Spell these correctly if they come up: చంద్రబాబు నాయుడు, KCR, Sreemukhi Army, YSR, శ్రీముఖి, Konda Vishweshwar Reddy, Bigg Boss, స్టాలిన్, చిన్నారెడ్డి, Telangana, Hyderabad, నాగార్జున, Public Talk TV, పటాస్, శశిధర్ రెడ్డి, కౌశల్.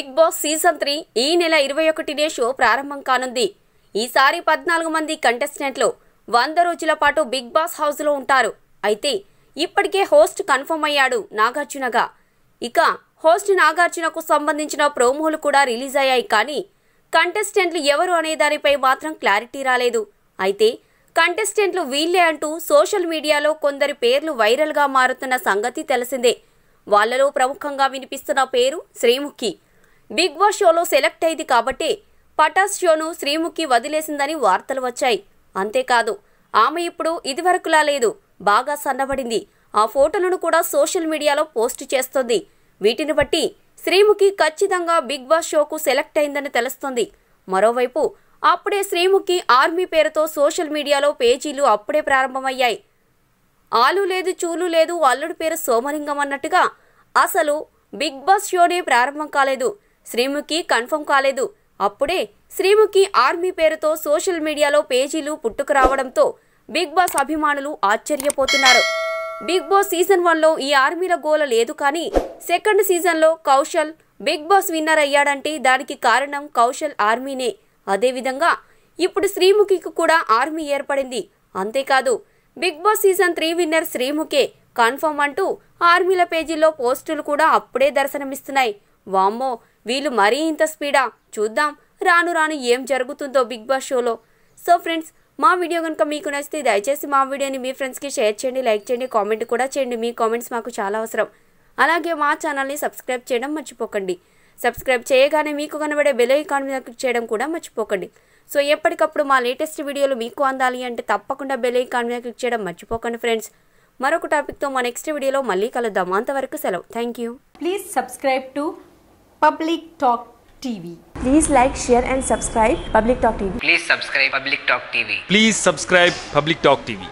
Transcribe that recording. Big Boss season 3 ఈ నెల 21న show ప్రారంభం కానుంది. ఈసారి 14 మంది కంటెస్టెంట్లు 100 రోజుల పాటు బిగ్ బాస్ హౌస్ లో ఉంటారు. అయితే ఇప్పటికే హోస్ట్ కన్ఫర్మ్ అయ్యాడు నాగార్జునగా. ఇక హోస్ట్ నాగార్జునకు సంబంధించిన ప్రోమోలు కూడా రిలీజ్ అయ్యాయి. కానీ కంటెస్టెంట్లు ఎవరు అనే దానిపై మాత్రం క్లారిటీ రాలేదు. అయితే కంటెస్టెంట్లు వీళ్ళే అంటూ సోషల్ మీడియాలో కొందరి పేర్లు వైరల్ గా మారుతున్న సంగతి తెలిసిందే. వాళ్ళలో ప్రముఖంగా వినిపిస్తున్న పేరు శ్రీముఖి. బిగ్ బాస్ షోలో సెలెక్ట్ అయింది కాబట్టి పటాస్ షోను శ్రీముఖి వదిలేసిందని వార్తలు వచ్చాయి. అంతేకాదు ఆమె ఇప్పుడు ఇదివరకులా లేదు, బాగా సన్నబడింది. ఆ ఫోటోలను కూడా సోషల్ మీడియాలో పోస్ట్ చేస్తుంది. వీటిని బట్టి శ్రీముఖి ఖచ్చితంగా బిగ్ బాస్ షోకు సెలెక్ట్ అయిందని తెలుస్తుంది. మరోవైపు అప్పుడే శ్రీముఖి ఆర్మీ పేరుతో సోషల్ మీడియాలో పేజీలు అప్పుడే ప్రారంభమయ్యాయి. ఆలు లేదు చూలు లేదు, అల్లుడి పేరు సోమలింగం అన్నట్టుగా. అసలు బిగ్ బాస్ షోనే ప్రారంభం కాలేదు, శ్రీముఖి కన్ఫర్మ్ కాలేదు. అప్పుడే శ్రీముఖి ఆర్మీ పేరుతో సోషల్ మీడియాలో పేజీలు పుట్టుకు రావడంతో బిగ్ బాస్ అభిమానులు ఆశ్చర్యపోతున్నారు. బిగ్ బాస్ సీజన్ 1లో ఈ ఆర్మీల గోల లేదు. కానీ సెకండ్ సీజన్లో కౌశల్ బిగ్ బాస్ విన్నర్ అయ్యాడంటే దానికి కారణం కౌశల్ ఆర్మీనే. అదేవిధంగా ఇప్పుడు శ్రీముఖికి కూడా ఆర్మీ ఏర్పడింది. అంతేకాదు బిగ్ బాస్ సీజన్ 3 విన్నర్ శ్రీముఖే కన్ఫర్మ్ అంటూ ఆర్మీల పేజీల్లో పోస్టులు కూడా అప్పుడే దర్శనమిస్తున్నాయి. వామ్మో, వీళ్ళు మరీ ఇంత స్పీడా? చూద్దాం రాను రాను ఏం జరుగుతుందో బిగ్ బాస్ షోలో. సో ఫ్రెండ్స్, మా వీడియో కనుక మీకు నచ్చితే దయచేసి మా వీడియోని మీ ఫ్రెండ్స్కి షేర్ చేయండి, లైక్ చేయండి, కామెంట్ కూడా చేయండి. మీ కామెంట్స్ మాకు చాలా అవసరం. అలాగే మా ఛానల్ని సబ్స్క్రైబ్ చేయడం మర్చిపోకండి. సబ్స్క్రైబ్ చేయగానే మీకు కనబడే బెల్ ఐకాన్ మీద క్లిక్ చేయడం కూడా మర్చిపోకండి. సో ఎప్పటికప్పుడు మా లేటెస్ట్ వీడియోలు మీకు అందాలి అంటే తప్పకుండా బెల్ ఐకాన్ మీద క్లిక్ చేయడం మర్చిపోకండి ఫ్రెండ్స్. మరొక టాపిక్తో మా నెక్స్ట్ వీడియోలో మళ్ళీ కలుద్దాం. అంతవరకు సెలవు. Thank you. Please subscribe to public talk TV. Please like, share and subscribe Public Talk TV. Please subscribe Public Talk TV. Please subscribe Public Talk TV.